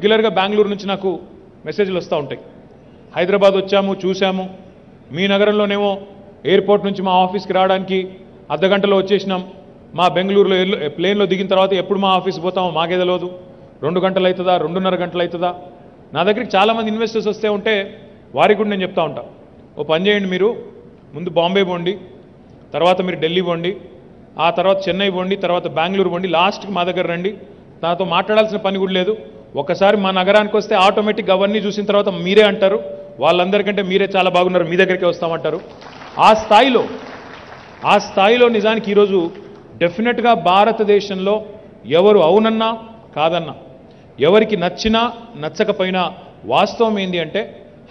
Regular గా బెంగళూరు నుంచి నాకు మెసేజ్లు వస్తా ఉంటాయి. హైదరాబాద్ వచ్చాము, చూసాము, మీ నగరంలోనేమో ఎయిర్పోర్ట్ నుంచి మా ఆఫీస్కి రావడానికి అర్ధ గంటలో వచ్చేసినాం, మా బెంగళూరులో ప్లేన్లో దిగిన తర్వాత ఎప్పుడు మా ఆఫీస్ పోతామో మాకే తెలియదు, 2 గంటలు అవుతుందా, 2.5 గంటలు అవుతుందా. నా దగ్గరికి చాలామంది ఇన్వెస్టర్స్ వస్తే ఉంటే వారికి కూడా నేను చెప్తా ఉంటా, ఓ పని చేయండి, మీరు ముందు బాంబే పోండి, తర్వాత మీరు ఢిల్లీ పోండి, ఆ తర్వాత చెన్నై పోండి, తర్వాత బెంగళూరు పోండి, లాస్ట్కి మా దగ్గర రండి, నాతో మాట్లాడాల్సిన పని కూడా లేదు. ఒకసారి మా నగరానికి వస్తే ఆటోమేటిక్గా అవన్నీ చూసిన తర్వాత మీరే అంటారు, వాళ్ళందరికంటే మీరే చాలా బాగున్నారు, మీ దగ్గరికే వస్తామంటారు. ఆ స్థాయిలో నిజానికి ఈరోజు డెఫినెట్గా భారతదేశంలో ఎవరు అవునన్నా కాదన్నా, ఎవరికి నచ్చినా నచ్చకపోయినా, వాస్తవం ఏంటి అంటే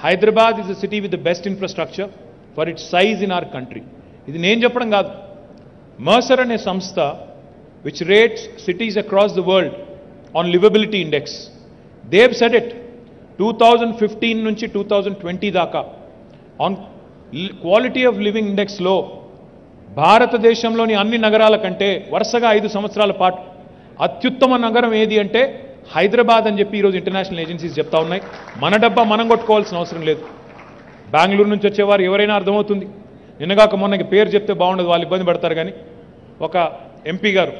Hyderabad is a city with the best infrastructure for it size in our country. ఇది నేను చెప్పడం కాదు, మర్సర్ అనే సంస్థ which rates cities across the world on livability index, they have said it, 2015 nunchi 2020 daaka on quality of living index lo భారతదేశంలోని అన్ని నగరాల కంటే వరుసగా 5 సంవత్సరాల పాటు అత్యుత్తమ నగరం ఏది అంటే హైదరాబాద్ అని చెప్పి ఈరోజు ఇంటర్నేషనల్ ఏజెన్సీస్ చెప్తా ఉన్నాయి. మన డబ్బా మనం కొట్టుకోవాల్సిన అవసరం లేదు. బెంగళూరు నుంచి వచ్చేవారు ఎవరైనా అర్థమవుతుంది, నిన్నగాక మొన్నకి పేరు చెప్తే బాగుండదు, వాళ్ళు ఇబ్బంది పడతారు. కానీ ఒక ఎంపీ గారు,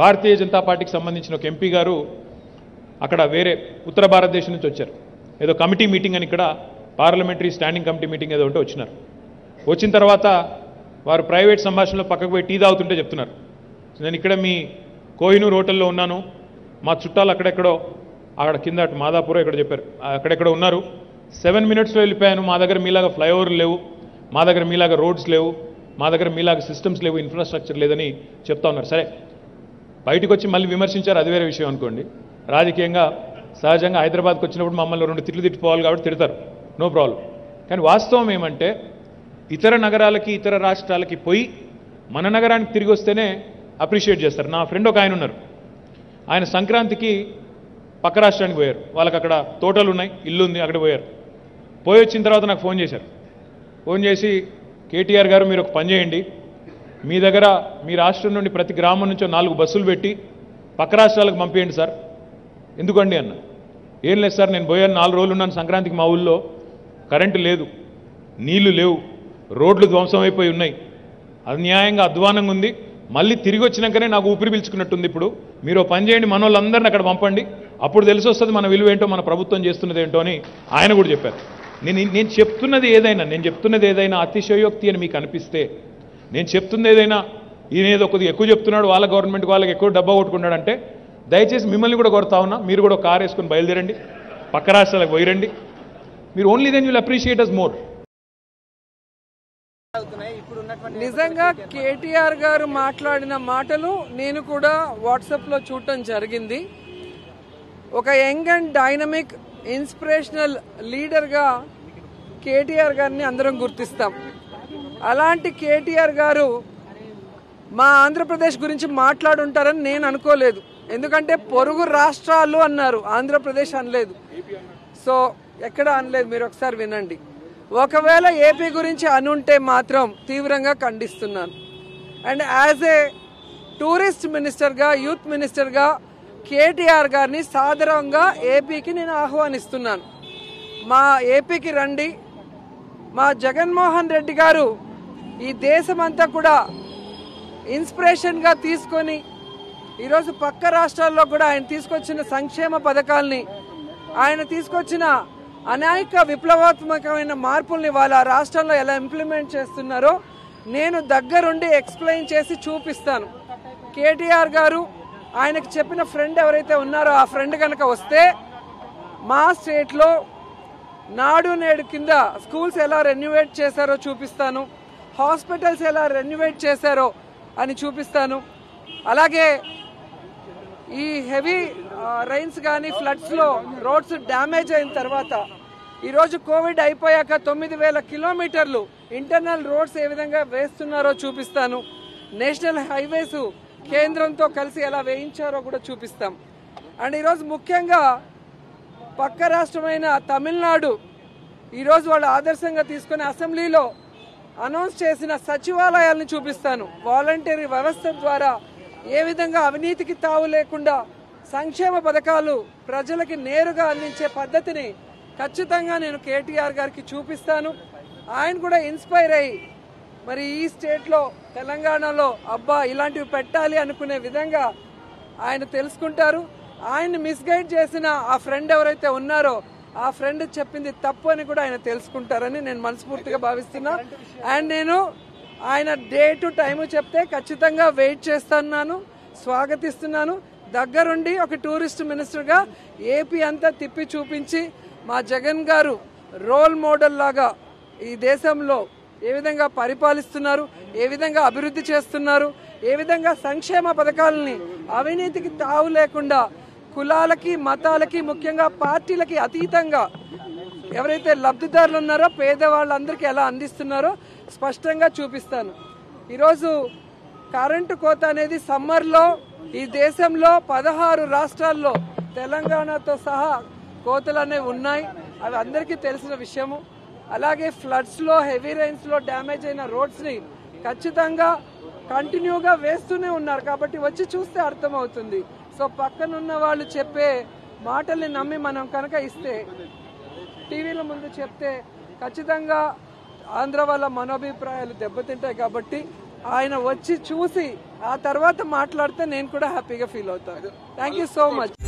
భారతీయ జనతా పార్టీకి సంబంధించిన ఒక ఎంపీ గారు, అక్కడ వేరే ఉత్తర భారతదేశం నుంచి వచ్చారు, ఏదో కమిటీ మీటింగ్ అని ఇక్కడ పార్లమెంటరీ స్టాండింగ్ కమిటీ మీటింగ్ ఏదో ఉంటే వచ్చినారు. వచ్చిన తర్వాత వారు ప్రైవేట్ సంభాషణలో పక్కకు పోయి టీ తాగుతుంటే చెప్తున్నారు, నేను ఇక్కడ మీ కోహినూర్ హోటల్లో ఉన్నాను, మా చుట్టాలు అక్కడెక్కడో, అక్కడ కింద మాదాపూర్ ఇక్కడ చెప్పారు, అక్కడెక్కడో ఉన్నారు, 7 నిమిషాల్లో వెళ్ళిపోయాను, మా దగ్గర మీలాగా ఫ్లైఓవర్లు లేవు, మా దగ్గర మీలాగా రోడ్స్ లేవు, మా దగ్గర మీలాగా సిస్టమ్స్ లేవు, ఇన్ఫ్రాస్ట్రక్చర్ లేదని చెప్తా ఉన్నారు. సరే, బయటకు వచ్చి మళ్ళీ విమర్శించారు, అది వేరే విషయం అనుకోండి. రాజకీయంగా సహజంగా హైదరాబాద్కి వచ్చినప్పుడు మమ్మల్ని 2 తిట్లు తిట్టుకోవాలి కాబట్టి తిడతారు, నో ప్రాబ్లం. కానీ వాస్తవం ఏమంటే ఇతర నగరాలకి ఇతర రాష్ట్రాలకి పోయి మన నగరానికి తిరిగి వస్తేనే అప్రిషియేట్ చేస్తారు. నా ఫ్రెండ్ ఒక ఆయన ఉన్నారు, ఆయన సంక్రాంతికి పక్క రాష్ట్రానికి పోయారు, వాళ్ళకి అక్కడ తోటలు ఉన్నాయి, ఇల్లు ఉంది, అక్కడ పోయారు. పోయి వచ్చిన తర్వాత నాకు ఫోన్ చేశారు, ఫోన్ చేసి కేటీఆర్ గారు మీరు ఒక పని చేయండి, మీ దగ్గర మీ రాష్ట్రం నుండి ప్రతి గ్రామం నుంచో 4 బస్సులు పెట్టి పక్క రాష్ట్రాలకు పంపించండి సార్. ఎందుకండి అన్న. ఏం లేదు సార్, నేను పోయాను, 4 రోజులు ఉన్నాను సంక్రాంతికి, మా ఊళ్ళో కరెంటు లేదు, నీళ్లు లేవు, రోడ్లు ధ్వంసం అయిపోయి ఉన్నాయి, అన్యాయంగా అధ్వానంగా ఉంది, మళ్ళీ తిరిగి వచ్చినాకనే నాకు ఊపిరి పీల్చుకున్నట్టుంది ఇప్పుడు, మీరు పని చేయండి, మన వాళ్ళందరినీ అక్కడ పంపండి, అప్పుడు తెలిసి వస్తుంది మన విలువ ఏంటో, మన ప్రభుత్వం చేస్తున్నది ఏంటో అని ఆయన కూడా చెప్పారు. నేను చెప్తున్నది ఏదైనా అతిశయోక్తి అని మీకు అనిపిస్తే, నేను చెప్తుంది ఏదైనా ఈయన ఏదో కొద్దిగా ఎక్కువ చెప్తున్నాడు, వాళ్ళ గవర్నమెంట్ వాళ్ళకి ఎక్కువ డబ్బా కొట్టుకున్నాడంటే దయచేసి మిమ్మల్ని కూడా కొడతా ఉన్నా, మీరు కూడా కారు వేసుకుని బయలుదేరండి, పక్క రాష్ట్రాలకు పోయిరండి, మీరు only then you will appreciate us more. నిజంగా కేటీఆర్ గారు మాట్లాడిన మాటలు నేను కూడా వాట్సాప్లో చూడటం జరిగింది. ఒక యంగ్ అండ్ డైనమిక్ ఇన్స్పిరేషనల్ లీడర్గా కేటీఆర్ గారిని అందరం గుర్తిస్తాం. అలాంటి కేటీఆర్ గారు మా ఆంధ్రప్రదేశ్ గురించి మాట్లాడుంటారని నేను అనుకోలేదు, ఎందుకంటే పొరుగు రాష్ట్రాలు అన్నారు, ఆంధ్రప్రదేశ్ అనలేదు. సో ఎక్కడ అనలేదు, మీరు ఒకసారి వినండి. ఒకవేళ ఏపీ గురించి అనుంటే మాత్రం తీవ్రంగా ఖండిస్తున్నాను. అండ్ యాజ్ ఏ టూరిస్ట్ మినిస్టర్గా, యూత్ మినిస్టర్గా కేటీఆర్ గారిని సాధారణంగా ఏపీకి నేను ఆహ్వానిస్తున్నాను, మా ఏపీకి రండి. మా జగన్మోహన్ రెడ్డి గారు ఈ దేశమంతా కూడా ఇన్స్పిరేషన్గా తీసుకొని ఈరోజు పక్క రాష్ట్రాల్లో కూడా ఆయన తీసుకొచ్చిన సంక్షేమ పథకాలని, ఆయన తీసుకొచ్చిన అనేక విప్లవాత్మకమైన మార్పుల్ని వాళ్ళ రాష్ట్రంలో ఎలా ఇంప్లిమెంట్ చేస్తున్నారో నేను దగ్గరుండి ఎక్స్ప్లెయిన్ చేసి చూపిస్తాను. కేటీఆర్ గారు ఆయనకు చెప్పిన ఫ్రెండ్ ఎవరైతే ఉన్నారో ఆ ఫ్రెండ్ కనుక వస్తే మా స్టేట్లో నాడు నేడు కింద స్కూల్స్ ఎలా రెన్యువేట్ చేశారో చూపిస్తాను, హాస్పిటల్స్ ఎలా రెన్యువేట్ చేశారో అని చూపిస్తాను. అలాగే ఈ హెవీ రైన్స్ కానీ ఫ్లడ్స్లో రోడ్స్ డ్యామేజ్ అయిన తర్వాత ఈరోజు కోవిడ్ అయిపోయాక 9,000 కిలోమీటర్లు ఇంటర్నల్ రోడ్స్ ఏ విధంగా వేస్తున్నారో చూపిస్తాను. నేషనల్ హైవేస్ కేంద్రంతో కలిసి ఎలా వేయించారో కూడా చూపిస్తాం. అండ్ ఈరోజు ముఖ్యంగా పక్క రాష్ట్రమైన తమిళనాడు ఈరోజు వాళ్ళు ఆదర్శంగా తీసుకుని అసెంబ్లీలో అనౌన్స్ చేసిన సచివాలయాలను చూపిస్తాను. వాలంటరీ వ్యవస్థ ద్వారా ఏ విధంగా అవినీతికి తావు లేకుండా సంక్షేమ పథకాలు ప్రజలకు నేరుగా అందించే పద్ధతిని ఖచ్చితంగా నేను కేటీఆర్ గారికి చూపిస్తాను. ఆయన కూడా ఇన్స్పైర్ అయ్యి మరి ఈ స్టేట్ లో తెలంగాణలో అబ్బా ఇలాంటివి పెట్టాలి అనుకునే విధంగా ఆయన తెలుసుకుంటారు. ఆయన్ని మిస్గైడ్ చేసిన ఆ ఫ్రెండ్ ఎవరైతే ఉన్నారో ఆ ఫ్రెండ్ చెప్పింది తప్పు అని కూడా ఆయన తెలుసుకుంటారని నేను మనస్ఫూర్తిగా భావిస్తున్నా. అండ్ నేను ఆయన డే టు టైము చెప్తే ఖచ్చితంగా వెయిట్ చేస్తున్నాను, స్వాగతిస్తున్నాను. దగ్గరుండి ఒక టూరిస్ట్ మినిస్టర్గా ఏపీ అంతా తిప్పి చూపించి మా జగన్ గారు రోల్ మోడల్ లాగా ఈ దేశంలో ఏ విధంగా పరిపాలిస్తున్నారు, ఏ విధంగా అభివృద్ధి చేస్తున్నారు, ఏ విధంగా సంక్షేమ పథకాలని అవినీతికి తావు లేకుండా కులాలకి మతాలకి ముఖ్యంగా పార్టీలకి అతీతంగా ఎవరైతే లబ్ధిదారులు ఉన్నారో పేదవాళ్ళందరికీ ఎలా అందిస్తున్నారో స్పష్టంగా చూపిస్తాను. ఈరోజు కరెంటు కోత అనేది సమ్మర్లో ఈ దేశంలో 16 రాష్ట్రాల్లో తెలంగాణతో సహా కోతలు అనేవి ఉన్నాయి, అవి అందరికీ తెలిసిన విషయము. అలాగే ఫ్లడ్స్లో హెవీ రైన్స్లో డ్యామేజ్ అయిన రోడ్స్ని ఖచ్చితంగా కంటిన్యూగా వేస్తూనే ఉన్నారు కాబట్టి వచ్చి చూస్తే అర్థమవుతుంది. సో పక్కనున్న వాళ్ళు చెప్పే మాటల్ని నమ్మి మనం కనుక ఇస్తే టీవీల ముందు చెప్తే ఖచ్చితంగా ఆంధ్ర వాళ్ళ మనోభిప్రాయాలు దెబ్బతింటాయి కాబట్టి ఆయన వచ్చి చూసి ఆ తర్వాత మాట్లాడితే నేను కూడా హ్యాపీగా ఫీల్ అవుతాను. Thank you so much.